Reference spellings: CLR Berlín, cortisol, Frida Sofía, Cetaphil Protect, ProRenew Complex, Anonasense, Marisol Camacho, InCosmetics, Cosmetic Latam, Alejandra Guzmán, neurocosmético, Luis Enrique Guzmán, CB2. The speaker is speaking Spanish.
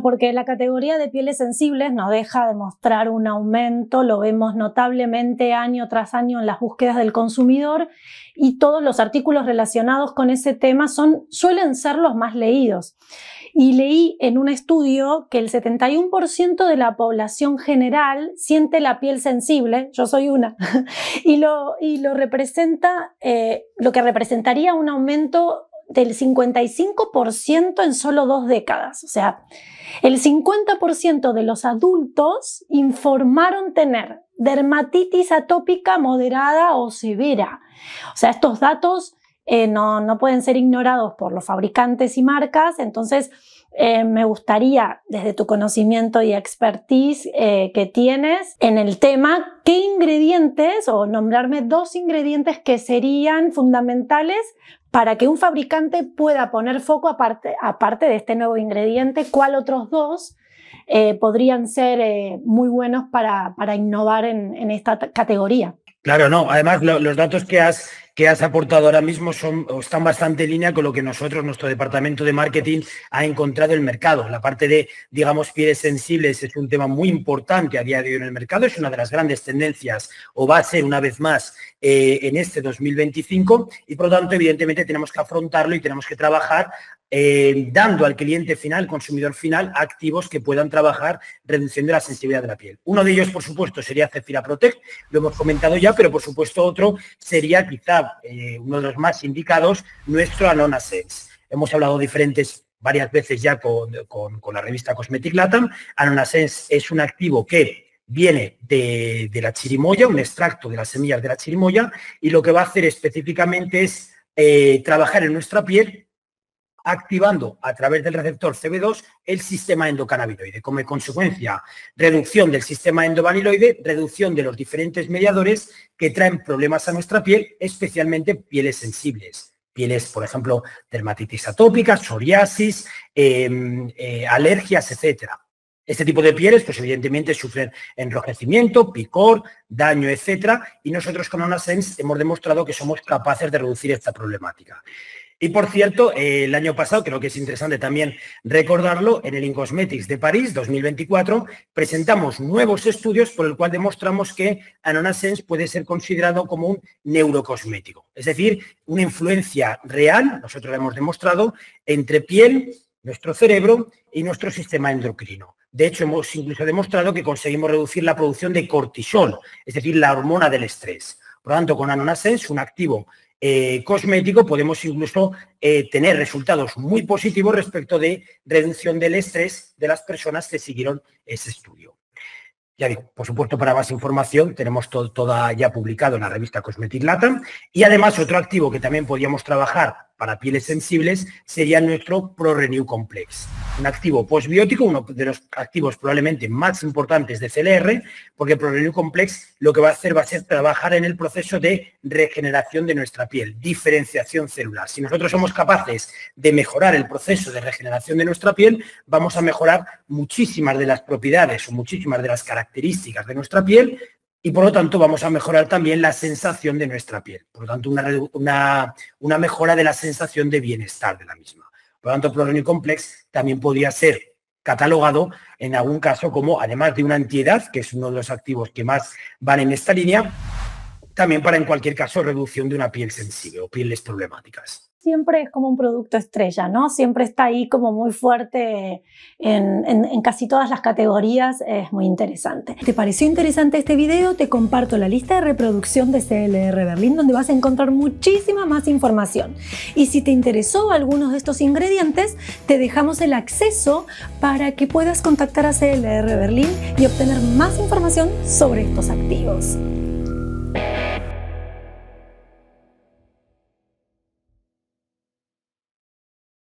Porque la categoría de pieles sensibles no deja de mostrar un aumento, lo vemos notablemente año tras año en las búsquedas del consumidor y todos los artículos relacionados con ese tema suelen ser los más leídos. Y leí en un estudio que el 71% de la población general siente la piel sensible, yo soy una, y lo representa, lo que representaría un aumento del 55% en solo 2 décadas. O sea, el 50% de los adultos informaron tener dermatitis atópica moderada o severa. O sea, estos datos no pueden ser ignorados por los fabricantes y marcas. Entonces, me gustaría, desde tu conocimiento y expertise que tienes en el tema, qué ingredientes, o nombrarme 2 ingredientes que serían fundamentales para que un fabricante pueda poner foco, aparte de este nuevo ingrediente, cuál otros 2 podrían ser muy buenos para innovar en esta categoría. Claro, no. Además, los datos que has aportado ahora mismo están bastante en línea con lo que nuestro departamento de marketing ha encontrado en el mercado. La parte de, digamos, pieles sensibles es un tema muy importante a día de hoy en el mercado, es una de las grandes tendencias o va a ser una vez más en este 2025 y, por lo tanto, evidentemente tenemos que afrontarlo y tenemos que trabajar dando al cliente final, consumidor final, activos que puedan trabajar reduciendo la sensibilidad de la piel. Uno de ellos, por supuesto, sería Cetaphil Protect, lo hemos comentado ya, pero, por supuesto, otro sería quizá uno de los más indicados, nuestro Anonasense. Hemos hablado varias veces ya con la revista Cosmetic Latam. Anonasense es un activo que viene de la chirimoya, un extracto de las semillas de la chirimoya, y lo que va a hacer específicamente es trabajar en nuestra piel activando a través del receptor CB2 el sistema endocannabinoide. Como consecuencia, reducción del sistema endocannabinoide, reducción de los diferentes mediadores que traen problemas a nuestra piel, especialmente pieles sensibles. Pieles, por ejemplo, dermatitis atópica, psoriasis, alergias, etcétera. Este tipo de pieles, pues evidentemente sufren enrojecimiento, picor, daño, etcétera, y nosotros con Anonasense hemos demostrado que somos capaces de reducir esta problemática. Y, por cierto, el año pasado, creo que es interesante también recordarlo, en el InCosmetics de París 2024 presentamos nuevos estudios por el cual demostramos que Anonasense puede ser considerado como un neurocosmético, es decir, una influencia real, nosotros lo hemos demostrado, entre piel, nuestro cerebro y nuestro sistema endocrino. De hecho, hemos incluso demostrado que conseguimos reducir la producción de cortisol, es decir, la hormona del estrés. Por lo tanto, con Anonasense, un activo cosmético, podemos incluso tener resultados muy positivos respecto de reducción del estrés de las personas que siguieron ese estudio. Ya digo, por supuesto, para más información tenemos toda ya publicado en la revista Cosmetic Latam. Y además, otro activo que también podríamos trabajar para pieles sensibles sería nuestro ProRenew Complex, un activo postbiótico, uno de los activos probablemente más importantes de CLR, porque ProRenew Complex lo que va a hacer va a ser trabajar en el proceso de regeneración de nuestra piel, diferenciación celular. Si nosotros somos capaces de mejorar el proceso de regeneración de nuestra piel, vamos a mejorar muchísimas de las propiedades o muchísimas de las características de nuestra piel y, por lo tanto, vamos a mejorar también la sensación de nuestra piel. Por lo tanto, una mejora de la sensación de bienestar de la misma. Por lo tanto, ProRenew Complex también podría ser catalogado en algún caso como, además de una antiedad, que es uno de los activos que más van en esta línea, también para, en cualquier caso, reducción de una piel sensible o pieles problemáticas. Siempre es como un producto estrella, ¿no? Siempre está ahí como muy fuerte en casi todas las categorías. Es muy interesante. ¿Te pareció interesante este video? Te comparto la lista de reproducción de CLR Berlín, donde vas a encontrar muchísima más información. Y si te interesó algunos de estos ingredientes, te dejamos el acceso para que puedas contactar a CLR Berlín y obtener más información sobre estos activos.